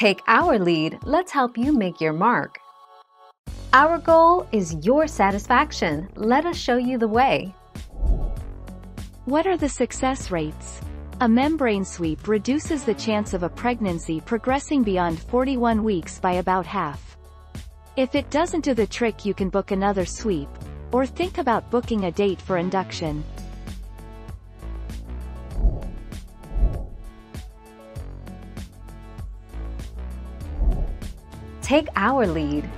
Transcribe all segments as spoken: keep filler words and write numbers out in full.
Take our lead, let's help you make your mark. Our goal is your satisfaction. Let us show you the way. What are the success rates? A membrane sweep reduces the chance of a pregnancy progressing beyond forty-one weeks by about half. If it doesn't do the trick, you can book another sweep, or think about booking a date for induction. Take our lead.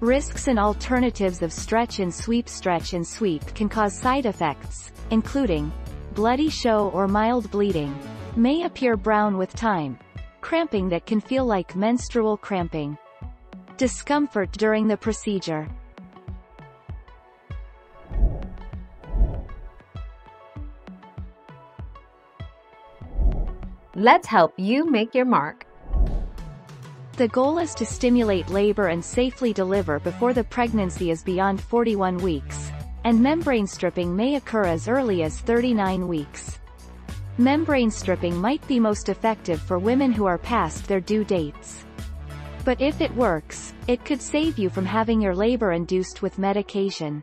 Risks and alternatives of stretch and sweep. Stretch and sweep can cause side effects, including bloody show or mild bleeding, may appear brown with time, cramping that can feel like menstrual cramping, discomfort during the procedure. Let's help you make your mark. The goal is to stimulate labor and safely deliver before the pregnancy is beyond forty-one weeks, and membrane stripping may occur as early as thirty-nine weeks. Membrane stripping might be most effective for women who are past their due dates. But if it works, it could save you from having your labor induced with medication.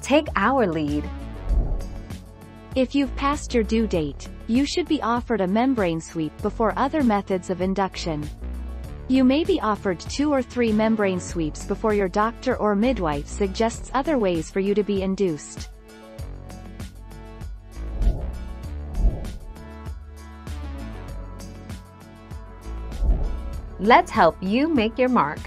Take our lead. If you've passed your due date, you should be offered a membrane sweep before other methods of induction. You may be offered two or three membrane sweeps before your doctor or midwife suggests other ways for you to be induced. Let's help you make your mark.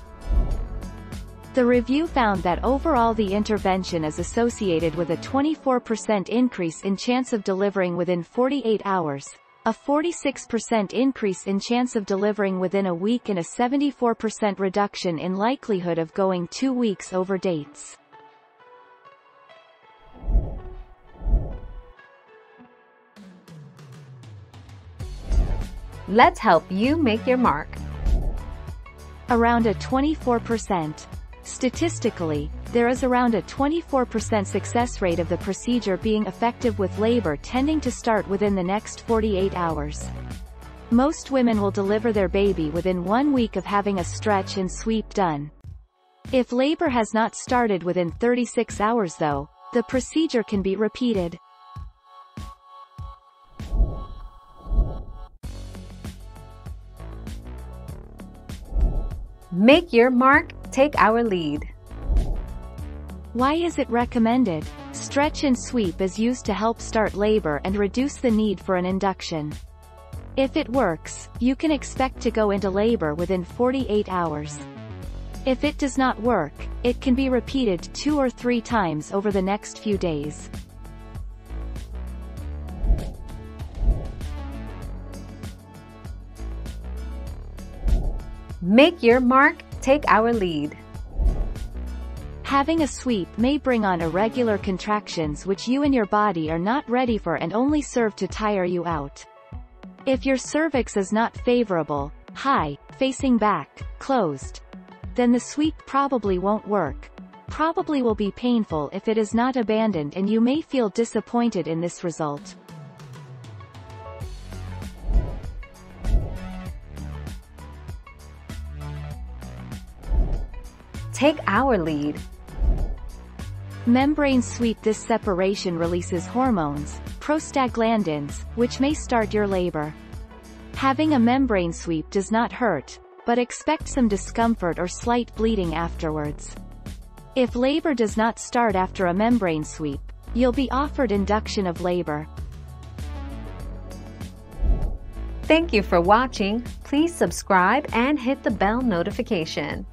The review found that overall the intervention is associated with a twenty-four percent increase in chance of delivering within forty-eight hours, a forty-six percent increase in chance of delivering within a week, and a seventy-four percent reduction in likelihood of going two weeks over dates. Let's help you make your mark. Around a twenty-four percent. Statistically, there is around a twenty-four percent success rate of the procedure being effective, with labor tending to start within the next forty-eight hours. Most women will deliver their baby within one week of having a stretch and sweep done. If labor has not started within thirty-six hours though, the procedure can be repeated. Make your mark. Take our lead. Why is it recommended? Stretch and sweep is used to help start labor and reduce the need for an induction. If it works, you can expect to go into labor within forty-eight hours. If it does not work, it can be repeated two or three times over the next few days. Make your mark. Take our lead. Having a sweep may bring on irregular contractions which you and your body are not ready for and only serve to tire you out. If your cervix is not favorable, high, facing back, closed, then the sweep probably won't work, probably will be painful if it is not abandoned, and you may feel disappointed in this result. Take our lead. Membrane sweep. This separation releases hormones, prostaglandins, which may start your labor. Having a membrane sweep does not hurt, but expect some discomfort or slight bleeding afterwards. If labor does not start after a membrane sweep, you'll be offered induction of labor. Thank you for watching. Please subscribe and hit the bell notification.